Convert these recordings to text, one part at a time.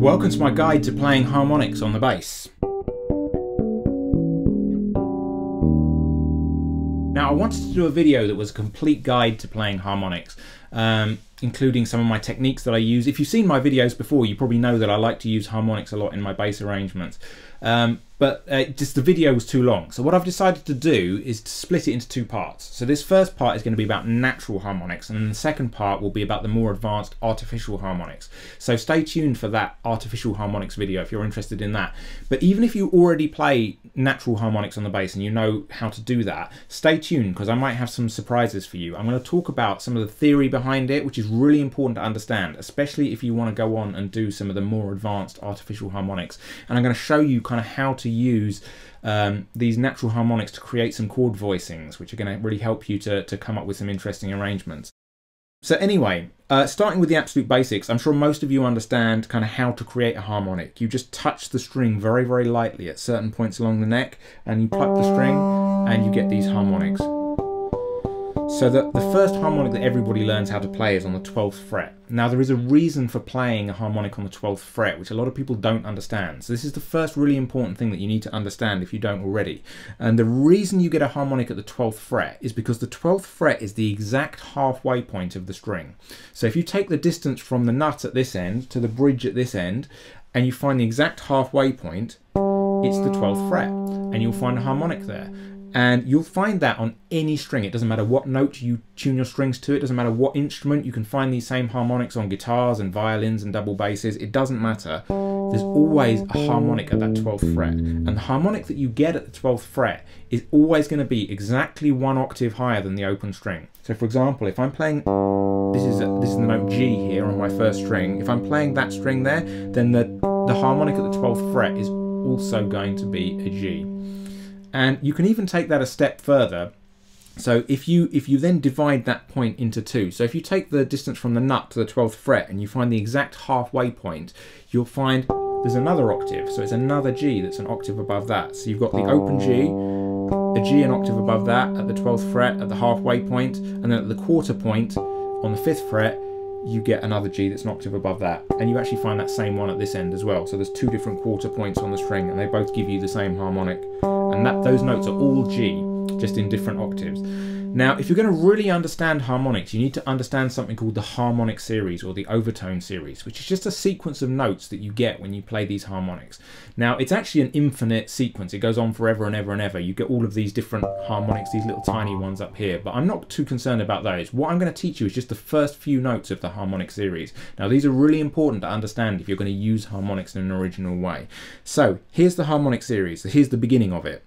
Welcome to my guide to playing harmonics on the bass. Now, I wanted to do a video that was a complete guide to playing harmonics, including some of my techniques that I use. If you've seen my videos before, you probably know that I like to use harmonics a lot in my bass arrangements. Just the video was too long. So what I've decided to do is to split it into two parts. So this first part is going to be about natural harmonics, and then the second part will be about the more advanced artificial harmonics. So stay tuned for that artificial harmonics video if you're interested in that. But even if you already play natural harmonics on the bass and you know how to do that, stay tuned because I might have some surprises for you. I'm going to talk about some of the theory behind it, which is really important to understand, especially if you want to go on and do some of the more advanced artificial harmonics. And I'm going to show you kind of how to use these natural harmonics to create some chord voicings, which are going to really help you to come up with some interesting arrangements. So anyway, starting with the absolute basics, I'm sure most of you understand kind of how to create a harmonic. You just touch the string very, very lightly at certain points along the neck, and you pluck the string, and you get these harmonics. So the first harmonic that everybody learns how to play is on the 12th fret. Now there is a reason for playing a harmonic on the 12th fret, which a lot of people don't understand. So this is the first really important thing that you need to understand if you don't already. And the reason you get a harmonic at the 12th fret is because the 12th fret is the exact halfway point of the string. So if you take the distance from the nut at this end to the bridge at this end, and you find the exact halfway point, it's the 12th fret, and you'll find a harmonic there. And you'll find that on any string. It doesn't matter what note you tune your strings to, it doesn't matter what instrument. You can find these same harmonics on guitars and violins and double basses. It doesn't matter. There's always a harmonic at that 12th fret. And the harmonic that you get at the 12th fret is always going to be exactly one octave higher than the open string. So for example, if I'm playing, this is the note G here on my first string. If I'm playing that string there, then the harmonic at the 12th fret is also going to be a G. And you can even take that a step further. So if you then divide that point into two, so if you take the distance from the nut to the 12th fret and you find the exact halfway point, you'll find there's another octave. So it's another G that's an octave above that. So you've got the open G, a G an octave above that at the 12th fret at the halfway point, and then at the quarter point on the 5th fret, you get another G that's an octave above that, and you actually find that same one at this end as well. So there's two different quarter points on the string, and they both give you the same harmonic. And those notes are all G, just in different octaves. Now, if you're going to really understand harmonics, you need to understand something called the harmonic series or the overtone series, which is just a sequence of notes that you get when you play these harmonics. Now, it's actually an infinite sequence. It goes on forever and ever and ever. You get all of these different harmonics, these little tiny ones up here, but I'm not too concerned about those. What I'm going to teach you is just the first few notes of the harmonic series. Now, these are really important to understand if you're going to use harmonics in an original way. So, here's the harmonic series. So here's the beginning of it.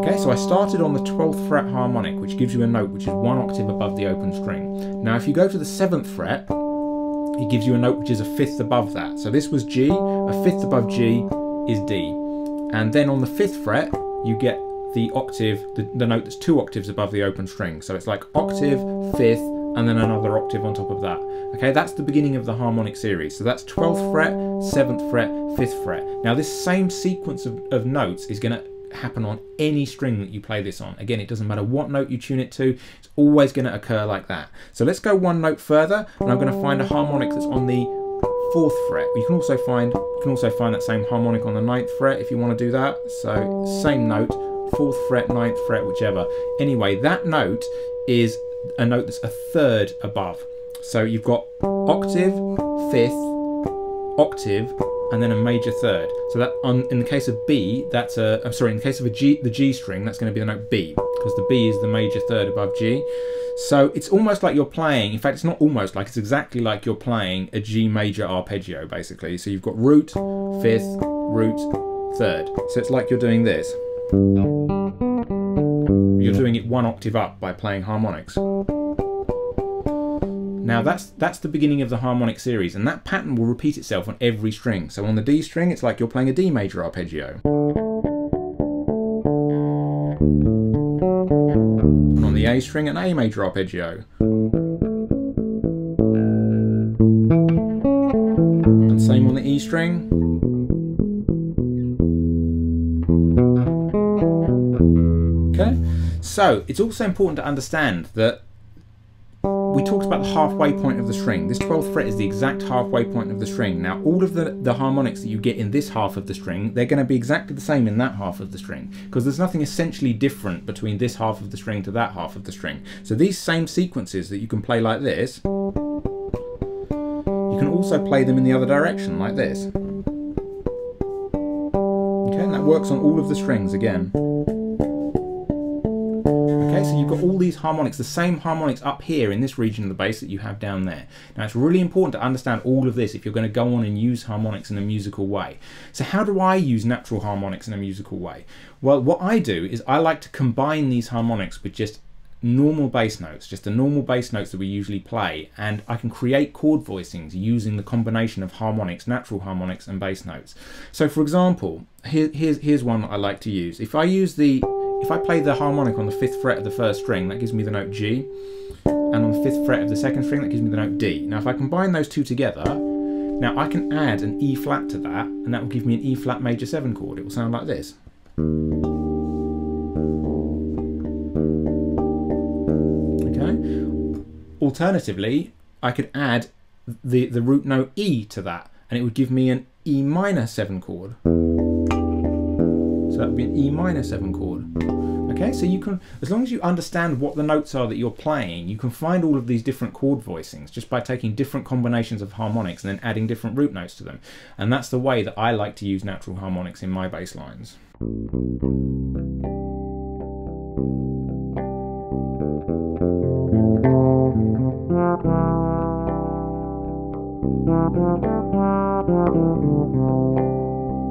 Okay, so I started on the 12th fret harmonic, which gives you a note which is one octave above the open string. Now if you go to the 7th fret, it gives you a note which is a fifth above that. So this was G, a fifth above G is D. And then on the 5th fret, you get the octave, the note that's two octaves above the open string. So it's like octave, fifth, and then another octave on top of that. Okay, that's the beginning of the harmonic series. So that's 12th fret, 7th fret, 5th fret. Now this same sequence of notes is going to happen on any string that you play this on. Again, it doesn't matter what note you tune it to, it's always going to occur like that. So let's go one note further, and I'm going to find a harmonic that's on the 4th fret. You can also find that same harmonic on the 9th fret if you want to do that. So same note, 4th fret, 9th fret, whichever. Anyway, that note is a note that's a third above. So you've got octave, fifth, octave, and then a major third. So that in the case of B, that's a, I'm sorry, in the case of a G, the G string, that's going to be the note B, because the B is the major third above G. So it's almost like you're playing, in fact it's not almost like, it's exactly like you're playing a G major arpeggio basically. So you've got root, fifth, root, third. So it's like you're doing this. You're doing it one octave up by playing harmonics. Now that's the beginning of the harmonic series, and that pattern will repeat itself on every string. So on the D string, it's like you're playing a D major arpeggio. the A string and A major arpeggio. And same on the E string. Okay, so it's also important to understand that we talked about the halfway point of the string. This 12th fret is the exact halfway point of the string. Now all of the harmonics that you get in this half of the string, they're going to be exactly the same in that half of the string, because there's nothing essentially different between this half of the string to that half of the string. So these same sequences that you can play like this, you can also play them in the other direction like this. Okay, and that works on all of the strings again. So you've got all these harmonics, the same harmonics up here in this region of the bass that you have down there. Now it's really important to understand all of this if you're going to go on and use harmonics in a musical way. So how do I use natural harmonics in a musical way? Well, what I do is I like to combine these harmonics with just normal bass notes, just the normal bass notes that we usually play, and I can create chord voicings using the combination of harmonics, natural harmonics and bass notes. So for example, here's one that I like to use. If I play the harmonic on the 5th fret of the 1st string, that gives me the note G, and on the 5th fret of the 2nd string, that gives me the note D. Now if I combine those two together, now I can add an E flat to that, and that will give me an E flat major 7 chord. It will sound like this. Okay. Alternatively, I could add the root note E to that, and it would give me an E minor 7 chord. That would be an E minor 7 chord. Okay, so you can, as long as you understand what the notes are that you're playing, you can find all of these different chord voicings just by taking different combinations of harmonics and then adding different root notes to them. And that's the way that I like to use natural harmonics in my bass lines.